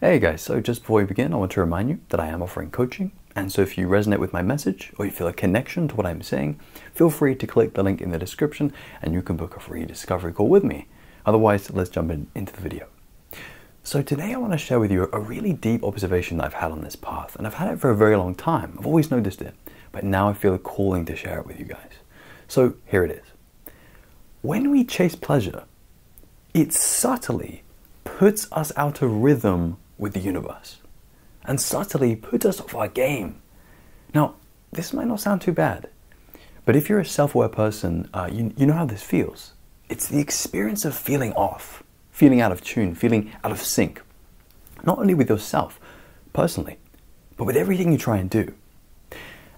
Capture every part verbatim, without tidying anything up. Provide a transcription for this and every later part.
Hey guys, so just before we begin, I want to remind you that I am offering coaching. And so if you resonate with my message or you feel a connection to what I'm saying, feel free to click the link in the description and you can book a free discovery call with me. Otherwise, let's jump in, into the video. So today I want to share with you a really deep observation that I've had on this path, and I've had it for a very long time. I've always noticed it, but now I feel a calling to share it with you guys. So here it is. When we chase pleasure, it subtly puts us out of rhythm with the universe and subtly puts us off our game. Now, this might not sound too bad, but if you're a self-aware person, uh, you, you know how this feels. It's the experience of feeling off, feeling out of tune, feeling out of sync, not only with yourself personally, but with everything you try and do.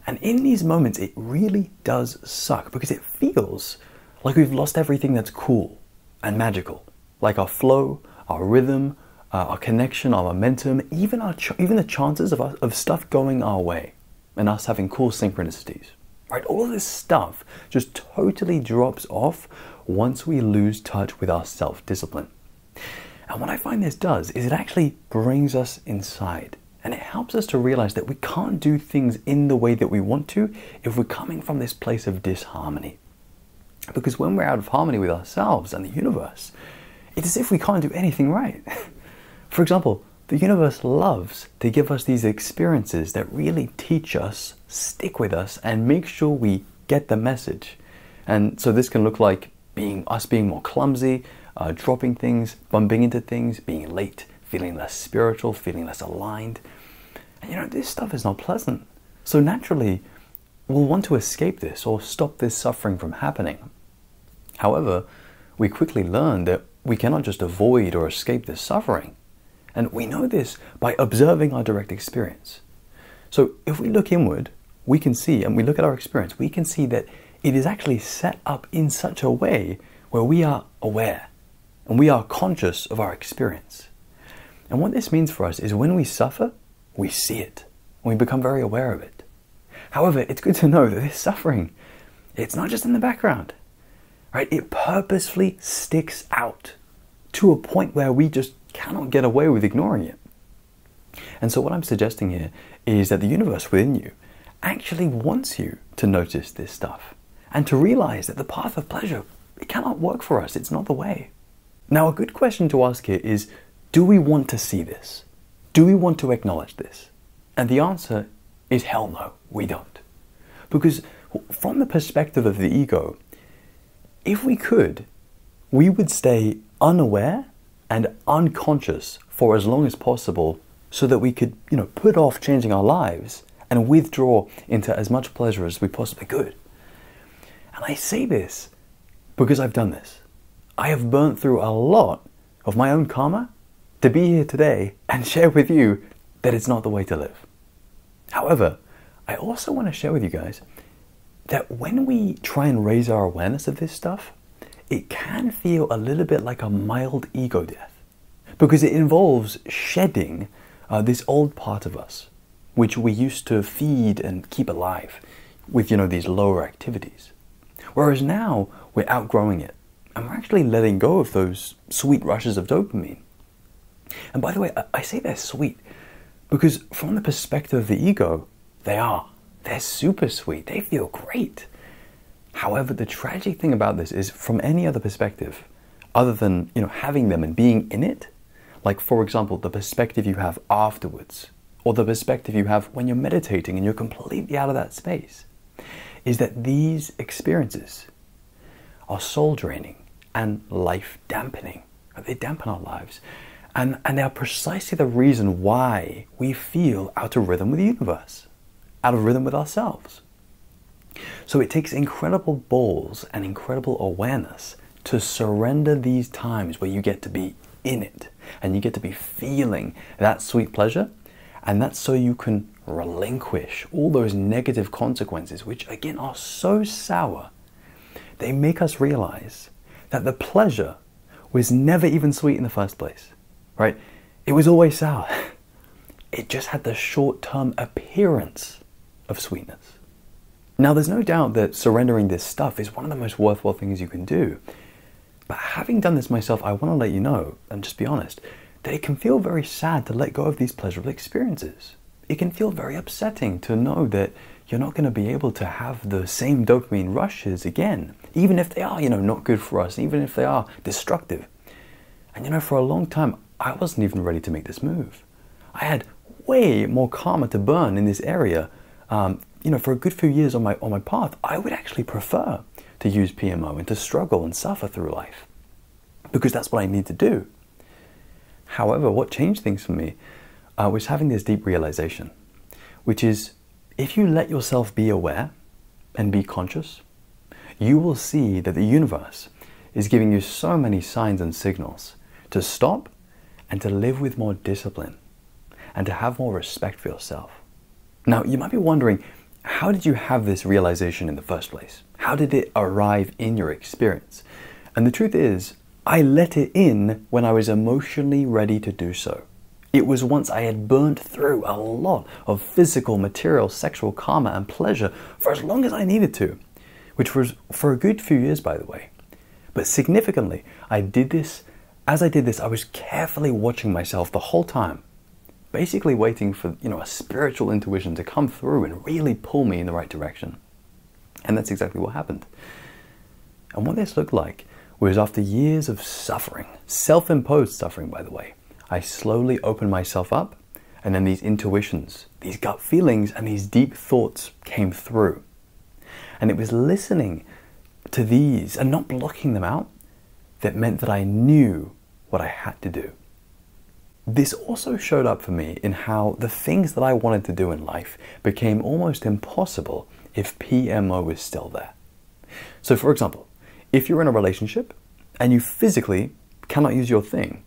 And in these moments, it really does suck because it feels like we've lost everything that's cool and magical, like our flow, our rhythm, Uh, our connection, our momentum, even our ch even the chances of, us, of stuff going our way and us having cool synchronicities, right? All of this stuff just totally drops off once we lose touch with our self-discipline. And what I find this does is it actually brings us inside, and it helps us to realize that we can't do things in the way that we want to if we're coming from this place of disharmony. Because when we're out of harmony with ourselves and the universe, it's as if we can't do anything right. For example, the universe loves to give us these experiences that really teach us, stick with us, and make sure we get the message. And so this can look like being us being more clumsy, uh, dropping things, bumping into things, being late, feeling less spiritual, feeling less aligned. And you know, this stuff is not pleasant. So naturally, we'll want to escape this or stop this suffering from happening. However, we quickly learn that we cannot just avoid or escape this suffering. And we know this by observing our direct experience. So if we look inward, we can see, and we look at our experience, we can see that it is actually set up in such a way where we are aware and we are conscious of our experience. And what this means for us is when we suffer, we see it and we become very aware of it. However, it's good to know that this suffering, it's not just in the background, right? It purposefully sticks out to a point where we just cannot get away with ignoring it. And so what I'm suggesting here is that the universe within you actually wants you to notice this stuff and to realize that the path of pleasure, it cannot work for us. It's not the way. Now, a good question to ask here is, do we want to see this? Do we want to acknowledge this? And the answer is hell no, we don't. Because from the perspective of the ego, if we could, we would stay unaware and unconscious for as long as possible so that we could, you know, put off changing our lives and withdraw into as much pleasure as we possibly could. And I say this because I've done this. I have burnt through a lot of my own karma to be here today and share with you that it's not the way to live. However, I also want to share with you guys that when we try and raise our awareness of this stuff, it can feel a little bit like a mild ego death because it involves shedding uh, this old part of us, which we used to feed and keep alive with, you know, these lower activities. Whereas now we're outgrowing it and we're actually letting go of those sweet rushes of dopamine. And by the way, I say they're sweet because from the perspective of the ego, they are. They're super sweet. They feel great. However, the tragic thing about this is from any other perspective, other than, you know, having them and being in it, like for example, the perspective you have afterwards, or the perspective you have when you're meditating and you're completely out of that space, is that these experiences are soul draining and life dampening. They dampen our lives. And, and they are precisely the reason why we feel out of rhythm with the universe, out of rhythm with ourselves. So it takes incredible balls and incredible awareness to surrender these times where you get to be in it and you get to be feeling that sweet pleasure. And that's so you can relinquish all those negative consequences, which again are so sour. They make us realize that the pleasure was never even sweet in the first place, right? It was always sour. It just had the short-term appearance of sweetness. Now, there's no doubt that surrendering this stuff is one of the most worthwhile things you can do. But having done this myself, I want to let you know, and just be honest, that it can feel very sad to let go of these pleasurable experiences. It can feel very upsetting to know that you're not going to be able to have the same dopamine rushes again, even if they are, you know, not good for us, even if they are destructive. And you know, for a long time, I wasn't even ready to make this move. I had way more karma to burn in this area. Um, you know, for a good few years on my, on my path, I would actually prefer to use P M O and to struggle and suffer through life, because that's what I need to do. However, what changed things for me uh, was having this deep realization, which is, if you let yourself be aware and be conscious, you will see that the universe is giving you so many signs and signals to stop and to live with more discipline and to have more respect for yourself. Now, you might be wondering, how did you have this realization in the first place? How did it arrive in your experience? And the truth is, I let it in when I was emotionally ready to do so. It was once I had burnt through a lot of physical, material, sexual karma and pleasure for as long as I needed to, which was for a good few years, by the way. But significantly, I did this, as I did this, I was carefully watching myself the whole time, basically waiting for, you know, a spiritual intuition to come through and really pull me in the right direction. And that's exactly what happened. And what this looked like was, after years of suffering, self-imposed suffering, by the way, I slowly opened myself up, and then these intuitions, these gut feelings, and these deep thoughts came through. And it was listening to these and not blocking them out that meant that I knew what I had to do. This also showed up for me in how the things that I wanted to do in life became almost impossible if P M O was still there. So for example, if you're in a relationship and you physically cannot use your thing,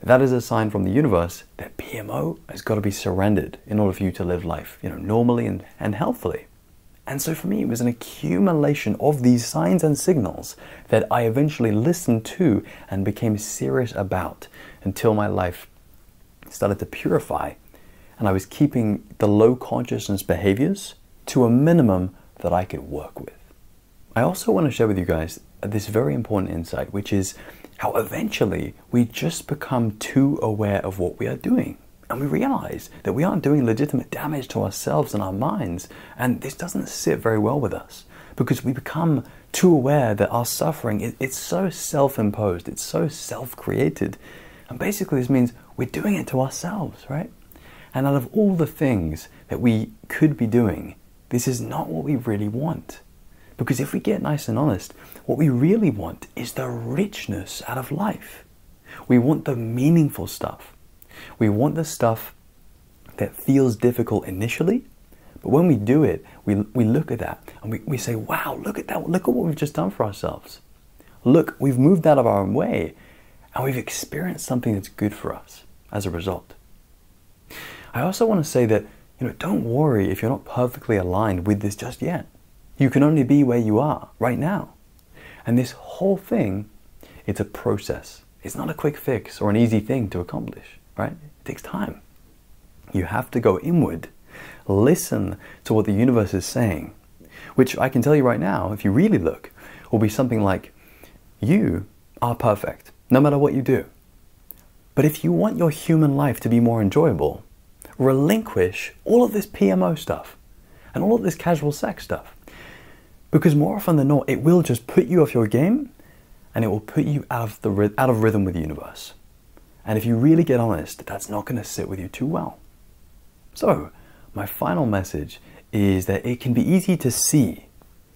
that is a sign from the universe that P M O has got to be surrendered in order for you to live life, you know, normally and, and healthfully. And so for me, it was an accumulation of these signs and signals that I eventually listened to and became serious about, until my life started to purify and I was keeping the low consciousness behaviors to a minimum that I could work with. I also want to share with you guys this very important insight, which is how eventually we just become too aware of what we are doing, and we realize that we aren't doing legitimate damage to ourselves and our minds, and this doesn't sit very well with us, because we become too aware that our suffering, it, it's so self-imposed, it's so self-created, and basically this means we're doing it to ourselves, right? And out of all the things that we could be doing, this is not what we really want. Because if we get nice and honest, what we really want is the richness out of life. We want the meaningful stuff. We want the stuff that feels difficult initially, but when we do it, we, we look at that and we, we say, wow, look at that, look at what we've just done for ourselves. Look, we've moved out of our own way and we've experienced something that's good for us as a result. I also want to say that, you know, don't worry if you're not perfectly aligned with this just yet. You can only be where you are right now. And this whole thing, it's a process. It's not a quick fix or an easy thing to accomplish, right? It takes time. You have to go inward, listen to what the universe is saying, which I can tell you right now, if you really look, will be something like, you are perfect, no matter what you do. But if you want your human life to be more enjoyable, relinquish all of this P M O stuff and all of this casual sex stuff. Because more often than not, it will just put you off your game, and it will put you out of, the, out of rhythm with the universe. And if you really get honest, that's not going to sit with you too well. So my final message is that it can be easy to see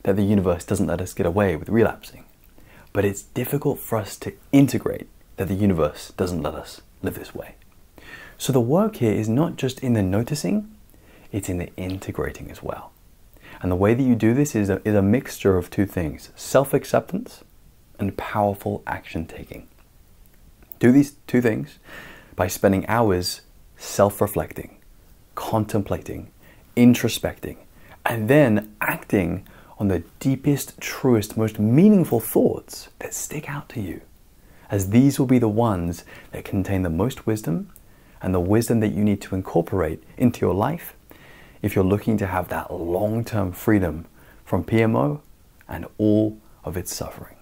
that the universe doesn't let us get away with relapsing, but it's difficult for us to integrate that the universe doesn't let us live this way. So the work here is not just in the noticing, it's in the integrating as well. And the way that you do this is a, is a mixture of two things, self-acceptance and powerful action taking. Do these two things by spending hours self-reflecting, contemplating, introspecting, and then acting on the deepest, truest, most meaningful thoughts that stick out to you, as these will be the ones that contain the most wisdom and the wisdom that you need to incorporate into your life if you're looking to have that long-term freedom from P M O and all of its suffering.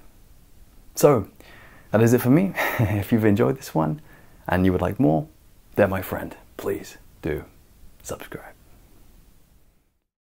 So that is it for me. If you've enjoyed this one, and you would like more, then my friend, please do subscribe.